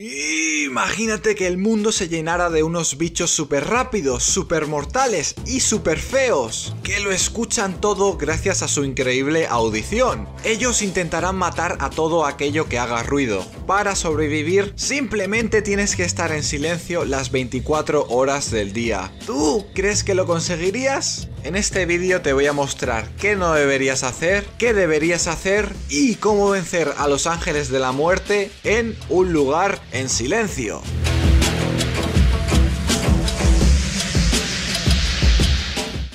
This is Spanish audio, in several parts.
Imagínate que el mundo se llenara de unos bichos súper rápidos, súper mortales y súper feos, que lo escuchan todo gracias a su increíble audición. Ellos intentarán matar a todo aquello que haga ruido. Para sobrevivir, simplemente tienes que estar en silencio las 24 horas del día. ¿Tú crees que lo conseguirías? En este vídeo te voy a mostrar qué no deberías hacer, qué deberías hacer y cómo vencer a los ángeles de la muerte en un lugar en silencio.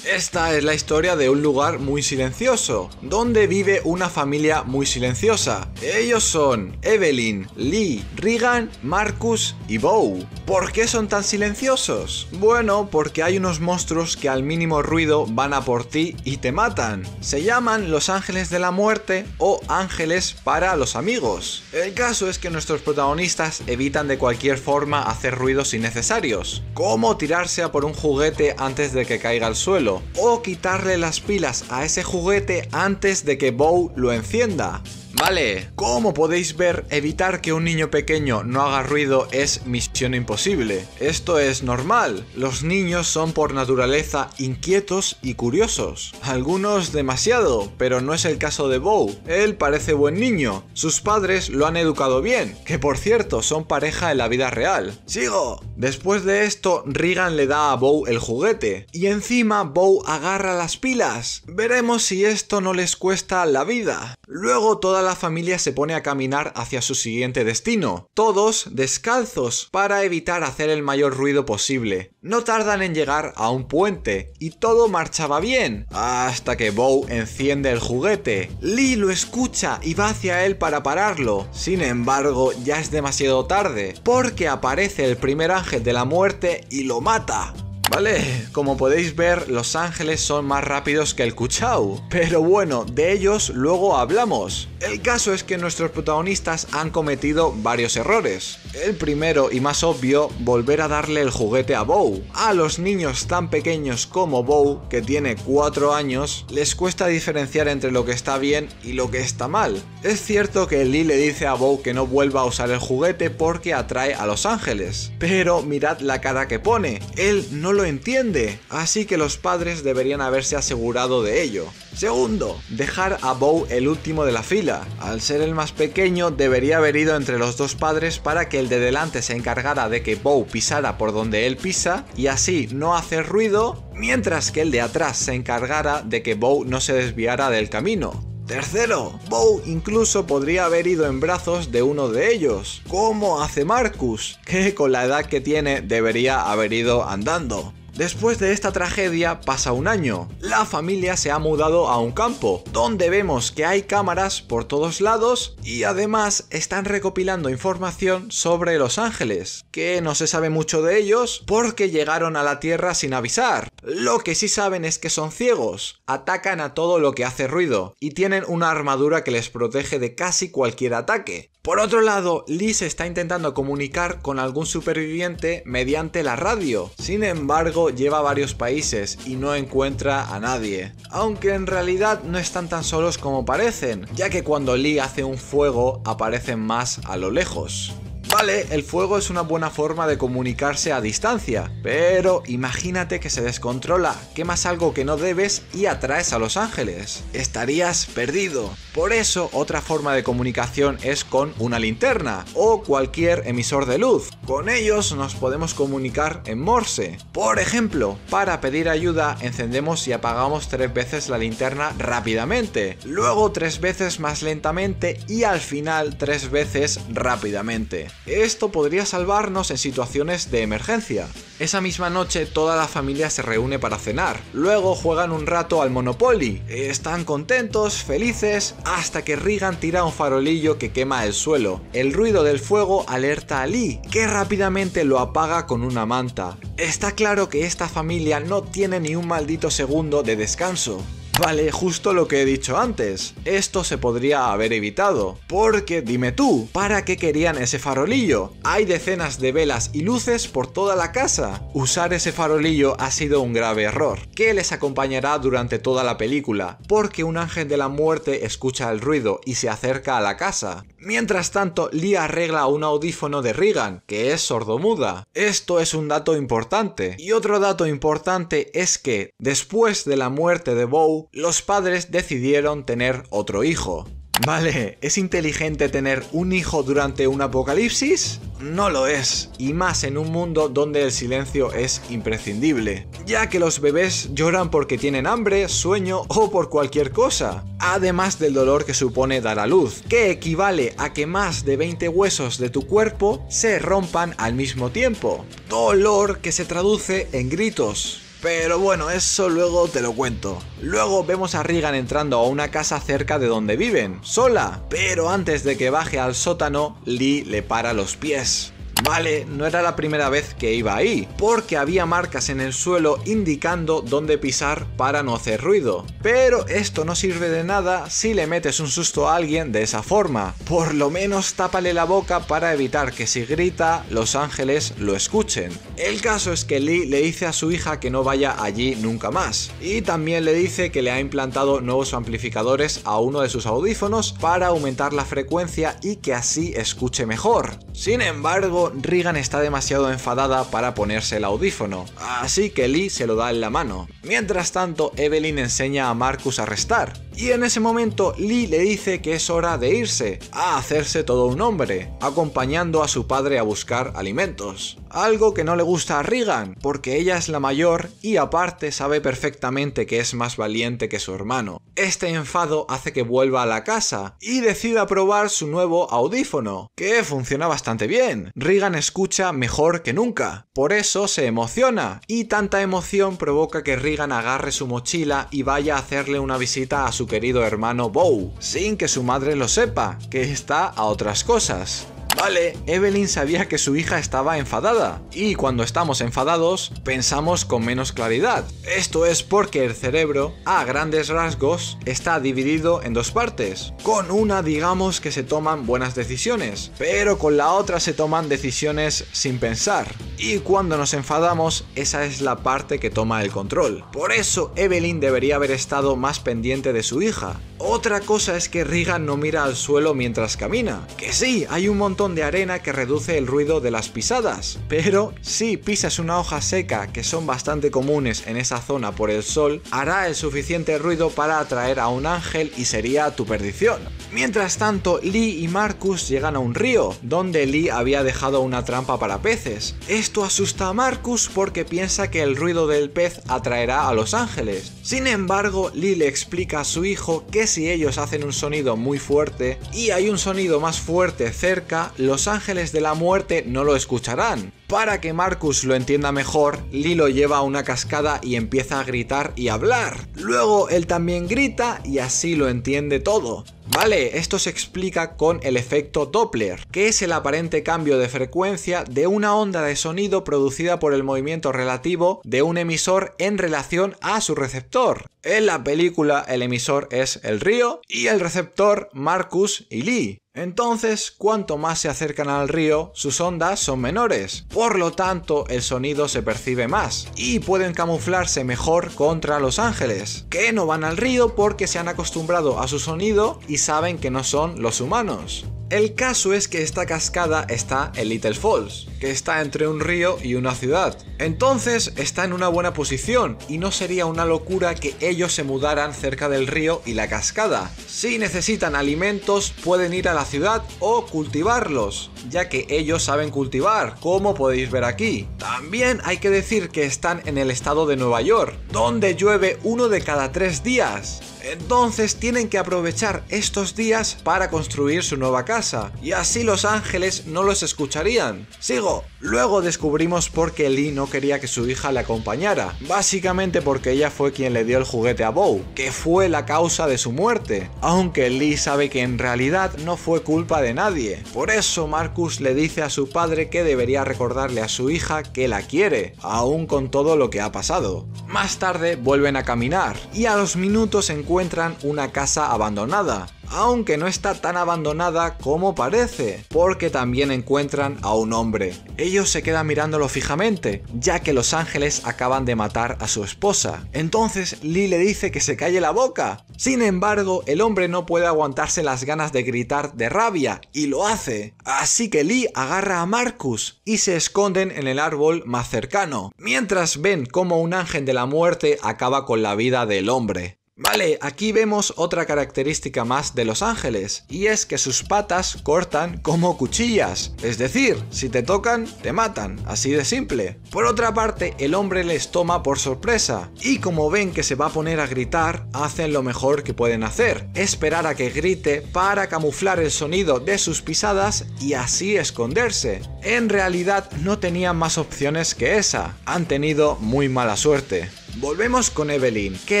Esta es la historia de un lugar muy silencioso, donde vive una familia muy silenciosa. Ellos son Evelyn, Lee, Regan, Marcus y Beau. ¿Por qué son tan silenciosos? Bueno, porque hay unos monstruos que al mínimo ruido van a por ti y te matan. Se llaman los ángeles de la muerte o ángeles para los amigos. El caso es que nuestros protagonistas evitan de cualquier forma hacer ruidos innecesarios, como tirarse a por un juguete antes de que caiga al suelo, o quitarle las pilas a ese juguete antes de que Beau lo encienda. Vale, como podéis ver, evitar que un niño pequeño no haga ruido es misión imposible. Esto es normal, los niños son por naturaleza inquietos y curiosos. Algunos demasiado, pero no es el caso de Beau. Él parece buen niño, sus padres lo han educado bien, que por cierto son pareja en la vida real. ¡Sigo! Después de esto, Regan le da a Beau el juguete, y encima Beau agarra las pilas. Veremos si esto no les cuesta la vida. Luego toda la familia se pone a caminar hacia su siguiente destino, todos descalzos para evitar hacer el mayor ruido posible. No tardan en llegar a un puente y todo marchaba bien, hasta que Beau enciende el juguete. Lee lo escucha y va hacia él para pararlo, sin embargo ya es demasiado tarde, porque aparece el primer ángel de la muerte y lo mata. Vale, como podéis ver, los ángeles son más rápidos que el cuchao, pero bueno, de ellos luego hablamos. El caso es que nuestros protagonistas han cometido varios errores. El primero y más obvio, volver a darle el juguete a Beau. A los niños tan pequeños como Beau, que tiene 4 años, les cuesta diferenciar entre lo que está bien y lo que está mal. Es cierto que Lee le dice a Beau que no vuelva a usar el juguete porque atrae a los ángeles, pero mirad la cara que pone, él no lo entiende, así que los padres deberían haberse asegurado de ello. Segundo, dejar a Beau el último de la fila. Al ser el más pequeño, debería haber ido entre los dos padres para que el de delante se encargara de que Beau pisara por donde él pisa y así no hacer ruido, mientras que el de atrás se encargara de que Beau no se desviara del camino. Tercero, Beau incluso podría haber ido en brazos de uno de ellos, como hace Marcus, que con la edad que tiene debería haber ido andando. Después de esta tragedia pasa un año. La familia se ha mudado a un campo, donde vemos que hay cámaras por todos lados y además están recopilando información sobre los ángeles, que no se sabe mucho de ellos porque llegaron a la Tierra sin avisar. Lo que sí saben es que son ciegos, atacan a todo lo que hace ruido y tienen una armadura que les protege de casi cualquier ataque. Por otro lado, Lee se está intentando comunicar con algún superviviente mediante la radio. Sin embargo, lleva a varios países y no encuentra a nadie. Aunque en realidad no están tan solos como parecen, ya que cuando Lee hace un fuego aparecen más a lo lejos. Vale, el fuego es una buena forma de comunicarse a distancia, pero imagínate que se descontrola, quemas algo que no debes y atraes a los ángeles. Estarías perdido. Por eso, otra forma de comunicación es con una linterna o cualquier emisor de luz. Con ellos nos podemos comunicar en Morse. Por ejemplo, para pedir ayuda, encendemos y apagamos 3 veces la linterna rápidamente, luego 3 veces más lentamente y al final 3 veces rápidamente. Esto podría salvarnos en situaciones de emergencia. Esa misma noche toda la familia se reúne para cenar, luego juegan un rato al Monopoly, están contentos, felices, hasta que Regan tira un farolillo que quema el suelo. El ruido del fuego alerta a Lee, que rápidamente lo apaga con una manta. Está claro que esta familia no tiene ni un maldito segundo de descanso. Vale, justo lo que he dicho antes. Esto se podría haber evitado. Porque, dime tú, ¿para qué querían ese farolillo? Hay decenas de velas y luces por toda la casa. Usar ese farolillo ha sido un grave error, que les acompañará durante toda la película, porque un ángel de la muerte escucha el ruido y se acerca a la casa. Mientras tanto, Lee arregla un audífono de Regan, que es sordomuda. Esto es un dato importante. Y otro dato importante es que, después de la muerte de Beau, los padres decidieron tener otro hijo. Vale, ¿es inteligente tener un hijo durante un apocalipsis? No lo es, y más en un mundo donde el silencio es imprescindible, ya que los bebés lloran porque tienen hambre, sueño o por cualquier cosa, además del dolor que supone dar a luz, que equivale a que más de 20 huesos de tu cuerpo se rompan al mismo tiempo, dolor que se traduce en gritos. Pero bueno, eso luego te lo cuento. Luego vemos a Regan entrando a una casa cerca de donde viven, sola. Pero antes de que baje al sótano, Lee le para los pies. Vale, no era la primera vez que iba ahí, porque había marcas en el suelo indicando dónde pisar para no hacer ruido. Pero esto no sirve de nada si le metes un susto a alguien de esa forma. Por lo menos tápale la boca para evitar que si grita, los ángeles lo escuchen. El caso es que Lee le dice a su hija que no vaya allí nunca más. Y también le dice que le ha implantado nuevos amplificadores a uno de sus audífonos para aumentar la frecuencia y que así escuche mejor. Sin embargo, Regan está demasiado enfadada para ponerse el audífono, así que Lee se lo da en la mano. Mientras tanto, Evelyn enseña a Marcus a restar, y en ese momento Lee le dice que es hora de irse, a hacerse todo un hombre, acompañando a su padre a buscar alimentos. Algo que no le gusta a Regan, porque ella es la mayor y aparte sabe perfectamente que es más valiente que su hermano. Este enfado hace que vuelva a la casa y decida probar su nuevo audífono, que funciona bastante bien. Regan escucha mejor que nunca, por eso se emociona, y tanta emoción provoca que Regan agarre su mochila y vaya a hacerle una visita a su querido hermano Beau, sin que su madre lo sepa, que está a otras cosas. Vale, Evelyn sabía que su hija estaba enfadada, y cuando estamos enfadados, pensamos con menos claridad. Esto es porque el cerebro, a grandes rasgos, está dividido en dos partes. Con una digamos que se toman buenas decisiones, pero con la otra se toman decisiones sin pensar. Y cuando nos enfadamos, esa es la parte que toma el control. Por eso Evelyn debería haber estado más pendiente de su hija. Otra cosa es que Regan no mira al suelo mientras camina. Que sí, hay un montón de arena que reduce el ruido de las pisadas, pero si pisas una hoja seca, que son bastante comunes en esa zona por el sol, hará el suficiente ruido para atraer a un ángel y sería tu perdición. Mientras tanto, Lee y Marcus llegan a un río, donde Lee había dejado una trampa para peces. Esto asusta a Marcus porque piensa que el ruido del pez atraerá a los ángeles. Sin embargo, Lee le explica a su hijo que si ellos hacen un sonido muy fuerte y hay un sonido más fuerte cerca, los ángeles de la muerte no lo escucharán. Para que Marcus lo entienda mejor, Lee lo lleva a una cascada y empieza a gritar y hablar. Luego él también grita y así lo entiende todo. Vale, esto se explica con el efecto Doppler, que es el aparente cambio de frecuencia de una onda de sonido producida por el movimiento relativo de un emisor en relación a su receptor. En la película el emisor es el río y el receptor Marcus y Lee. Entonces, cuanto más se acercan al río, sus ondas son menores, por lo tanto el sonido se percibe más, y pueden camuflarse mejor contra los ángeles, que no van al río porque se han acostumbrado a su sonido y saben que no son los humanos. El caso es que esta cascada está en Little Falls, que está entre un río y una ciudad. Entonces está en una buena posición y no sería una locura que ellos se mudaran cerca del río y la cascada. Si necesitan alimentos, pueden ir a la ciudad o cultivarlos, ya que ellos saben cultivar, como podéis ver aquí. También hay que decir que están en el estado de Nueva York, donde llueve uno de cada 3 días. Entonces tienen que aprovechar estos días para construir su nueva casa. casa, y así los ángeles no los escucharían. Sigo. Luego descubrimos por qué Lee no quería que su hija le acompañara, básicamente porque ella fue quien le dio el juguete a Beau, que fue la causa de su muerte, aunque Lee sabe que en realidad no fue culpa de nadie. Por eso Marcus le dice a su padre que debería recordarle a su hija que la quiere, aún con todo lo que ha pasado. Más tarde vuelven a caminar, y a los minutos encuentran una casa abandonada, aunque no está tan abandonada como parece, porque también encuentran a un hombre. Ellos se quedan mirándolo fijamente, ya que los ángeles acaban de matar a su esposa. Entonces Lee le dice que se calle la boca. Sin embargo, el hombre no puede aguantarse las ganas de gritar de rabia, y lo hace. Así que Lee agarra a Marcus y se esconden en el árbol más cercano, mientras ven cómo un ángel de la muerte acaba con la vida del hombre. Vale, aquí vemos otra característica más de los ángeles, y es que sus patas cortan como cuchillas, es decir, si te tocan, te matan, así de simple. Por otra parte, el hombre les toma por sorpresa, y como ven que se va a poner a gritar, hacen lo mejor que pueden hacer, esperar a que grite para camuflar el sonido de sus pisadas y así esconderse. En realidad no tenían más opciones que esa, han tenido muy mala suerte. Volvemos con Evelyn, que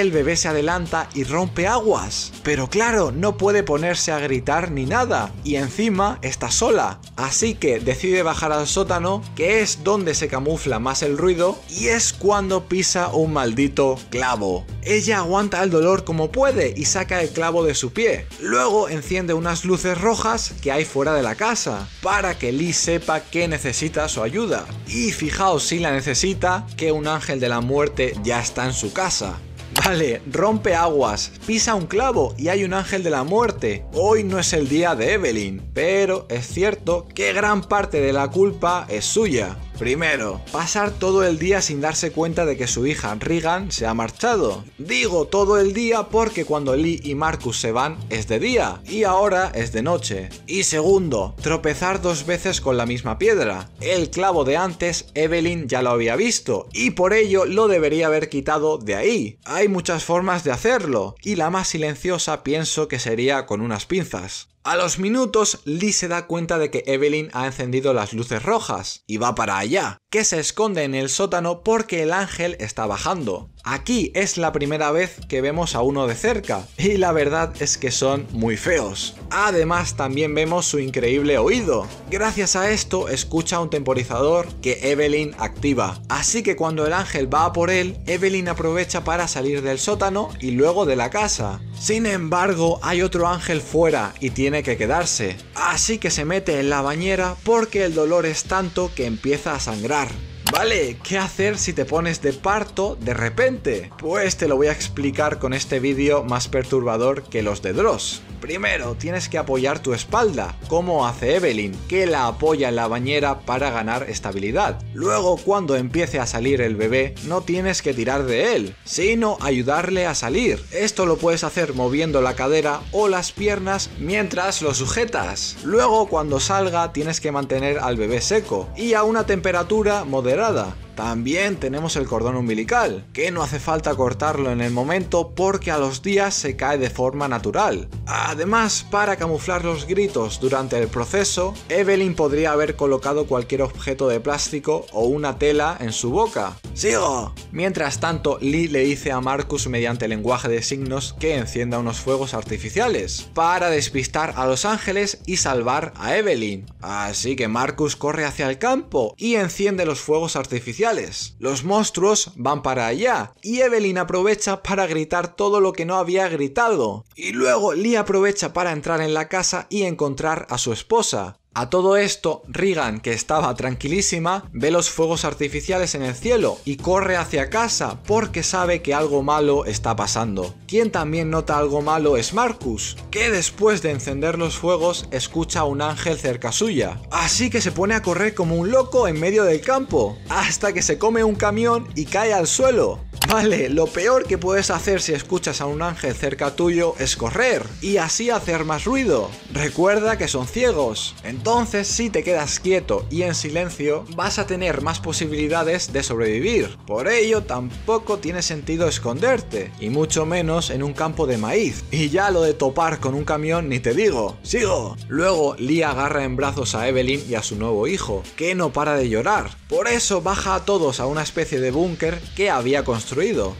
el bebé se adelanta y rompe aguas, pero claro, no puede ponerse a gritar ni nada, y encima está sola, así que decide bajar al sótano, que es donde se camufla más el ruido, y es cuando pisa un maldito clavo. Ella aguanta el dolor como puede y saca el clavo de su pie, luego enciende unas luces rojas que hay fuera de la casa, para que Lee sepa que necesita su ayuda, y fijaos si la necesita, que un ángel de la muerte ya está en su casa. Vale, rompe aguas, pisa un clavo y hay un ángel de la muerte. Hoy no es el día de Evelyn, pero es cierto que gran parte de la culpa es suya. Primero, pasar todo el día sin darse cuenta de que su hija Regan se ha marchado. Digo todo el día porque cuando Lee y Marcus se van es de día, y ahora es de noche. Y segundo, tropezar dos veces con la misma piedra. El clavo de antes Evelyn ya lo había visto, y por ello lo debería haber quitado de ahí. Hay muchas formas de hacerlo, y la más silenciosa pienso que sería con unas pinzas. A los minutos, Lee se da cuenta de que Evelyn ha encendido las luces rojas, y va para allá, que se esconde en el sótano porque el ángel está bajando. Aquí es la primera vez que vemos a uno de cerca, y la verdad es que son muy feos. Además, también vemos su increíble oído. Gracias a esto, escucha un temporizador que Evelyn activa. Así que cuando el ángel va a por él, Evelyn aprovecha para salir del sótano y luego de la casa. Sin embargo, hay otro ángel fuera y tiene que quedarse. Así que se mete en la bañera porque el dolor es tanto que empieza a sangrar. Vale, ¿qué hacer si te pones de parto de repente? Pues te lo voy a explicar con este vídeo más perturbador que los de Dross. Primero, tienes que apoyar tu espalda, como hace Evelyn, que la apoya en la bañera para ganar estabilidad. Luego, cuando empiece a salir el bebé, no tienes que tirar de él, sino ayudarle a salir. Esto lo puedes hacer moviendo la cadera o las piernas mientras lo sujetas. Luego, cuando salga, tienes que mantener al bebé seco y a una temperatura moderada. También tenemos el cordón umbilical, que no hace falta cortarlo en el momento porque a los días se cae de forma natural. Además, para camuflar los gritos durante el proceso, Evelyn podría haber colocado cualquier objeto de plástico o una tela en su boca. ¡Sigo! Mientras tanto, Lee le dice a Marcus mediante lenguaje de signos que encienda unos fuegos artificiales para despistar a los ángeles y salvar a Evelyn. Así que Marcus corre hacia el campo y enciende los fuegos artificiales. Los monstruos van para allá y Evelyn aprovecha para gritar todo lo que no había gritado. Y luego Lee aprovecha para entrar en la casa y encontrar a su esposa. A todo esto, Regan, que estaba tranquilísima, ve los fuegos artificiales en el cielo y corre hacia casa porque sabe que algo malo está pasando. Quien también nota algo malo es Marcus, que después de encender los fuegos escucha a un ángel cerca suya. Así que se pone a correr como un loco en medio del campo, hasta que se come un camión y cae al suelo. Vale, lo peor que puedes hacer si escuchas a un ángel cerca tuyo es correr, y así hacer más ruido. Recuerda que son ciegos, entonces si te quedas quieto y en silencio, vas a tener más posibilidades de sobrevivir. Por ello, tampoco tiene sentido esconderte, y mucho menos en un campo de maíz. Y ya lo de topar con un camión ni te digo. ¡Sigo! Luego, Lee agarra en brazos a Evelyn y a su nuevo hijo, que no para de llorar. Por eso baja a todos a una especie de búnker que había construido.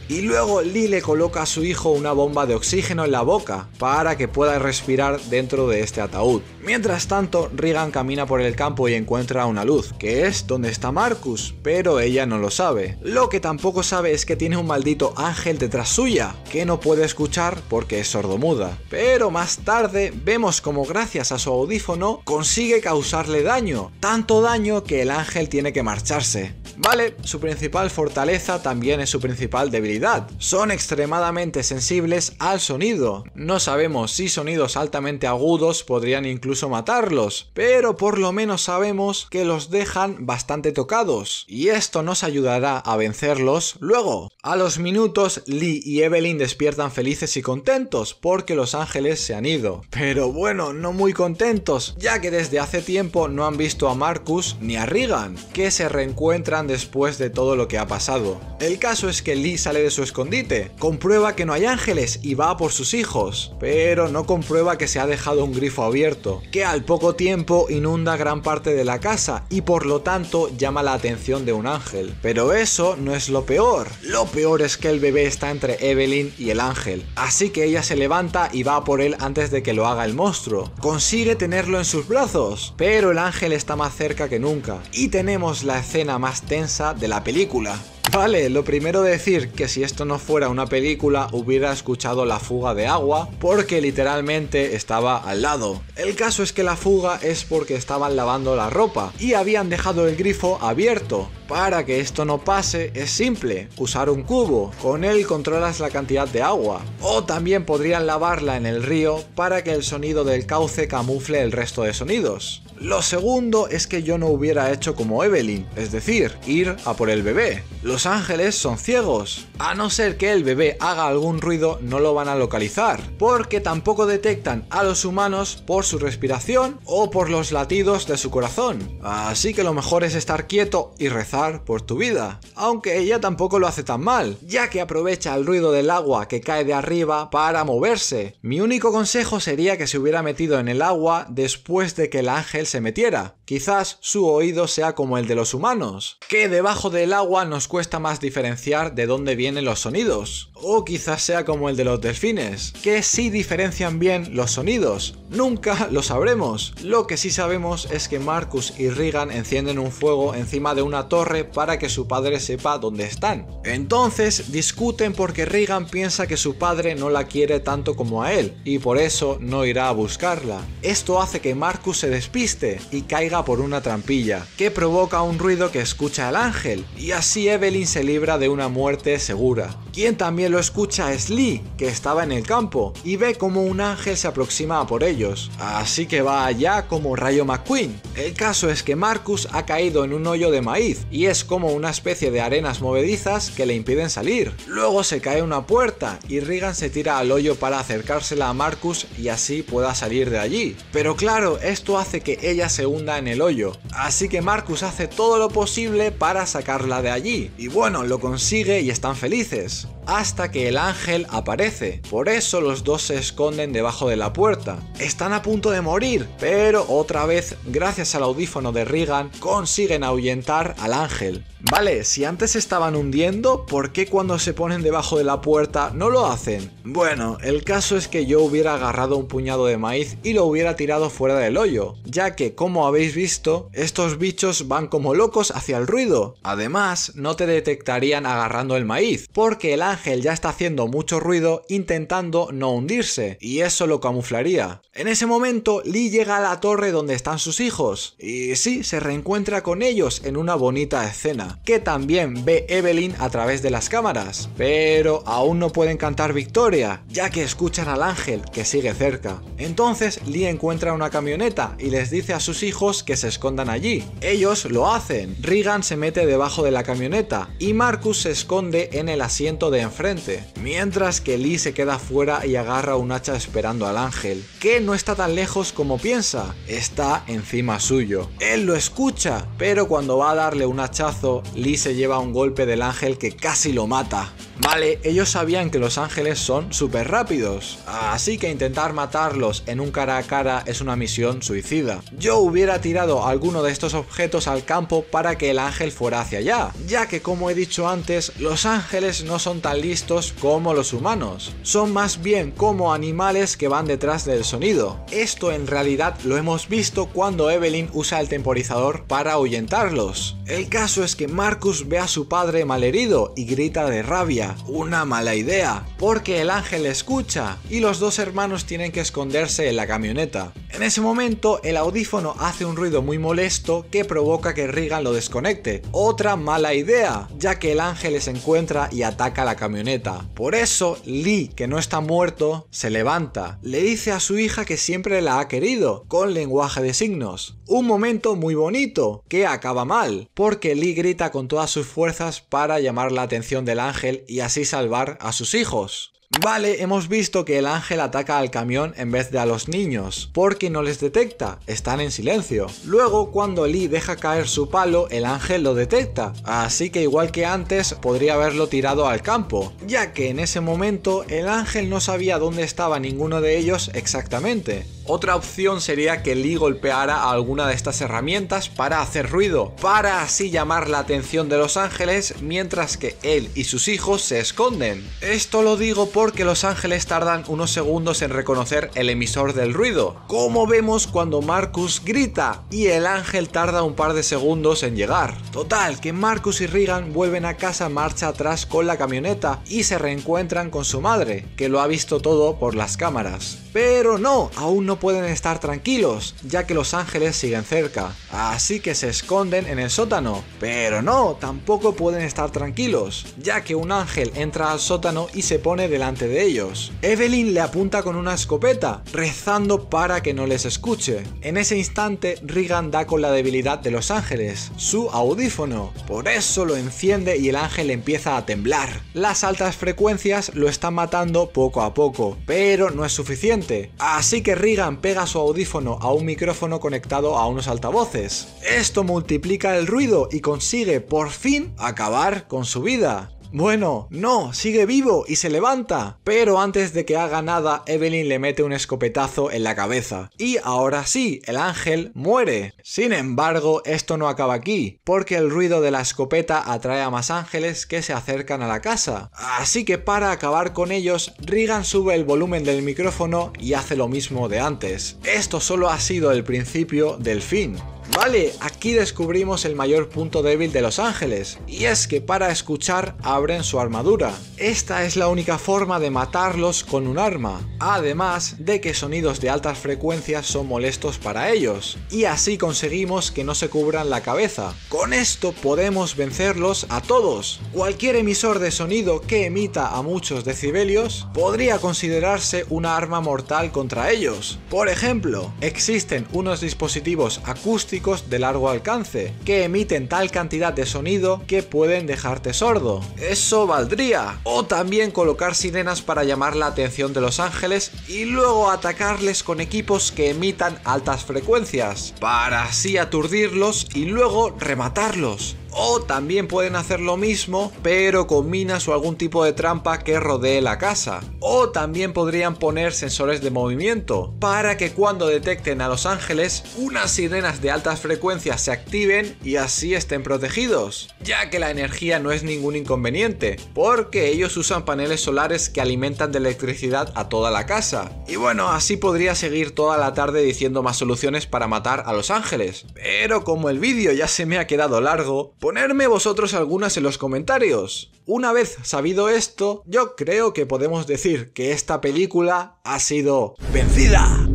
Y luego Lee le coloca a su hijo una bomba de oxígeno en la boca para que pueda respirar dentro de este ataúd. Mientras tanto, Regan camina por el campo y encuentra una luz, que es donde está Marcus, pero ella no lo sabe. Lo que tampoco sabe es que tiene un maldito ángel detrás suya, que no puede escuchar porque es sordomuda. Pero más tarde vemos como gracias a su audífono consigue causarle daño, tanto daño que el ángel tiene que marcharse. Vale, su principal fortaleza también es su principal debilidad. Son extremadamente sensibles al sonido. No sabemos si sonidos altamente agudos podrían incluso matarlos, pero por lo menos sabemos que los dejan bastante tocados, y esto nos ayudará a vencerlos luego. A los minutos, Lee y Evelyn despiertan felices y contentos, porque los ángeles se han ido. Pero bueno, no muy contentos, ya que desde hace tiempo no han visto a Marcus ni a Regan, que se reencuentran después de todo lo que ha pasado. El caso es que Lee sale de su escondite, comprueba que no hay ángeles y va a por sus hijos, pero no comprueba que se ha dejado un grifo abierto, que al poco tiempo inunda gran parte de la casa y por lo tanto llama la atención de un ángel. Pero eso no es lo peor. Lo peor es que el bebé está entre Evelyn y el ángel, así que ella se levanta y va a por él antes de que lo haga el monstruo. Consigue tenerlo en sus brazos, pero el ángel está más cerca que nunca, y tenemos la escena más tensa de la película. Vale, lo primero decir que si esto no fuera una película hubiera escuchado la fuga de agua, porque literalmente estaba al lado. El caso es que la fuga es porque estaban lavando la ropa y habían dejado el grifo abierto. Para que esto no pase es simple, usar un cubo, con él controlas la cantidad de agua. O también podrían lavarla en el río para que el sonido del cauce camufle el resto de sonidos. Lo segundo es que yo no hubiera hecho como Evelyn, es decir, ir a por el bebé. Los ángeles son ciegos, a no ser que el bebé haga algún ruido no lo van a localizar, porque tampoco detectan a los humanos por su respiración o por los latidos de su corazón. Así que lo mejor es estar quieto y rezar por tu vida, aunque ella tampoco lo hace tan mal, ya que aprovecha el ruido del agua que cae de arriba para moverse. Mi único consejo sería que se hubiera metido en el agua después de que el ángel se metiera. Quizás su oído sea como el de los humanos, que debajo del agua nos cuesta más diferenciar de dónde vienen los sonidos. O quizás sea como el de los delfines, que sí diferencian bien los sonidos. Nunca lo sabremos. Lo que sí sabemos es que Marcus y Regan encienden un fuego encima de una torre para que su padre sepa dónde están. Entonces discuten porque Regan piensa que su padre no la quiere tanto como a él y por eso no irá a buscarla. Esto hace que Marcus se despiste y caiga por una trampilla, que provoca un ruido que escucha el ángel, y así Evelyn se libra de una muerte segura. Quien también lo escucha es Lee, que estaba en el campo, y ve como un ángel se aproxima a por ellos, así que va allá como Rayo McQueen. El caso es que Marcus ha caído en un hoyo de maíz y es como una especie de arenas movedizas que le impiden salir. Luego se cae una puerta y Regan se tira al hoyo para acercársela a Marcus y así pueda salir de allí. Pero claro, esto hace que ella se hunda en el hoyo, así que Marcus hace todo lo posible para sacarla de allí. Y bueno, lo consigue y están felices, hasta que el ángel aparece. Por eso los dos se esconden debajo de la puerta. Están a punto de morir, pero otra vez, gracias al audífono de Regan, consiguen ahuyentar al ángel. Vale, si antes estaban hundiendo, ¿por qué cuando se ponen debajo de la puerta no lo hacen? Bueno, el caso es que yo hubiera agarrado un puñado de maíz y lo hubiera tirado fuera del hoyo, ya que, como habéis visto, estos bichos van como locos hacia el ruido. Además, no te detectarían agarrando el maíz, porque el ángel ángel ya está haciendo mucho ruido intentando no hundirse, y eso lo camuflaría. En ese momento, Lee llega a la torre donde están sus hijos, y sí, se reencuentra con ellos en una bonita escena, que también ve Evelyn a través de las cámaras, pero aún no pueden cantar victoria, ya que escuchan al ángel, que sigue cerca. Entonces, Lee encuentra una camioneta y les dice a sus hijos que se escondan allí. Ellos lo hacen, Regan se mete debajo de la camioneta, y Marcus se esconde en el asiento de enfrente, mientras que Lee se queda fuera y agarra un hacha esperando al ángel, que no está tan lejos como piensa, está encima suyo. Él lo escucha, pero cuando va a darle un hachazo, Lee se lleva un golpe del ángel que casi lo mata. Vale, ellos sabían que los ángeles son súper rápidos, así que intentar matarlos en un cara a cara es una misión suicida. Yo hubiera tirado alguno de estos objetos al campo para que el ángel fuera hacia allá, ya que como he dicho antes, los ángeles no son tan listos como los humanos, son más bien como animales que van detrás del sonido. Esto en realidad lo hemos visto cuando Evelyn usa el temporizador para ahuyentarlos. El caso es que Marcus ve a su padre malherido y grita de rabia. Una mala idea, porque el ángel escucha y los dos hermanos tienen que esconderse en la camioneta. En ese momento, el audífono hace un ruido muy molesto que provoca que Regan lo desconecte. Otra mala idea, ya que el ángel les encuentra y ataca la camioneta. Por eso, Lee, que no está muerto, se levanta. Le dice a su hija que siempre la ha querido, con lenguaje de signos. Un momento muy bonito, que acaba mal, porque Lee grita con todas sus fuerzas para llamar la atención del ángel y así salvar a sus hijos. Vale, hemos visto que el ángel ataca al camión en vez de a los niños, porque no les detecta, están en silencio. Luego, cuando Lee deja caer su palo, el ángel lo detecta, así que igual que antes, podría haberlo tirado al campo, ya que en ese momento el ángel no sabía dónde estaba ninguno de ellos exactamente. Otra opción sería que Lee golpeara a alguna de estas herramientas para hacer ruido, para así llamar la atención de los ángeles mientras que él y sus hijos se esconden. Esto lo digo porque los ángeles tardan unos segundos en reconocer el emisor del ruido, como vemos cuando Marcus grita, y el ángel tarda un par de segundos en llegar. Total, que Marcus y Regan vuelven a casa marcha atrás con la camioneta y se reencuentran con su madre, que lo ha visto todo por las cámaras. Pero no, aún no pueden estar tranquilos, ya que los ángeles siguen cerca, así que se esconden en el sótano. Pero no, tampoco pueden estar tranquilos, ya que un ángel entra al sótano y se pone delante de ellos. Evelyn le apunta con una escopeta, rezando para que no les escuche. En ese instante, Regan da con la debilidad de los ángeles, su audífono. Por eso lo enciende y el ángel empieza a temblar. Las altas frecuencias lo están matando poco a poco, pero no es suficiente, así que Regan pega su audífono a un micrófono conectado a unos altavoces. Esto multiplica el ruido y consigue, por fin, acabar con su vida. Bueno, no, sigue vivo y se levanta, pero antes de que haga nada, Evelyn le mete un escopetazo en la cabeza. Y ahora sí, el ángel muere. Sin embargo, esto no acaba aquí, porque el ruido de la escopeta atrae a más ángeles que se acercan a la casa. Así que para acabar con ellos, Regan sube el volumen del micrófono y hace lo mismo de antes. Esto solo ha sido el principio del fin. Vale, aquí descubrimos el mayor punto débil de los ángeles, y es que para escuchar abren su armadura. Esta es la única forma de matarlos con un arma, además de que sonidos de altas frecuencias son molestos para ellos, y así conseguimos que no se cubran la cabeza. Con esto podemos vencerlos a todos. Cualquier emisor de sonido que emita a muchos decibelios podría considerarse una arma mortal contra ellos. Por ejemplo, existen unos dispositivos acústicos de largo alcance, que emiten tal cantidad de sonido que pueden dejarte sordo. Eso valdría. O también colocar sirenas para llamar la atención de los ángeles y luego atacarles con equipos que emitan altas frecuencias, para así aturdirlos y luego rematarlos. O también pueden hacer lo mismo, pero con minas o algún tipo de trampa que rodee la casa. O también podrían poner sensores de movimiento, para que cuando detecten a los ángeles, unas sirenas de altas frecuencias se activen y así estén protegidos. Ya que la energía no es ningún inconveniente, porque ellos usan paneles solares que alimentan de electricidad a toda la casa. Y bueno, así podría seguir toda la tarde diciendo más soluciones para matar a los ángeles. Pero como el vídeo ya se me ha quedado largo, Ponedme vosotros algunas en los comentarios. Una vez sabido esto, yo creo que podemos decir que esta película ha sido vencida.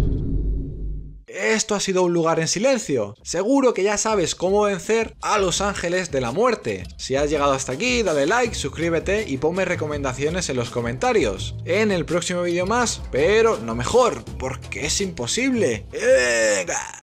Esto ha sido Un Lugar en Silencio. Seguro que ya sabes cómo vencer a los ángeles de la muerte. Si has llegado hasta aquí, dale like, suscríbete y ponme recomendaciones en los comentarios. En el próximo vídeo más, pero no mejor, porque es imposible. ¡Venga!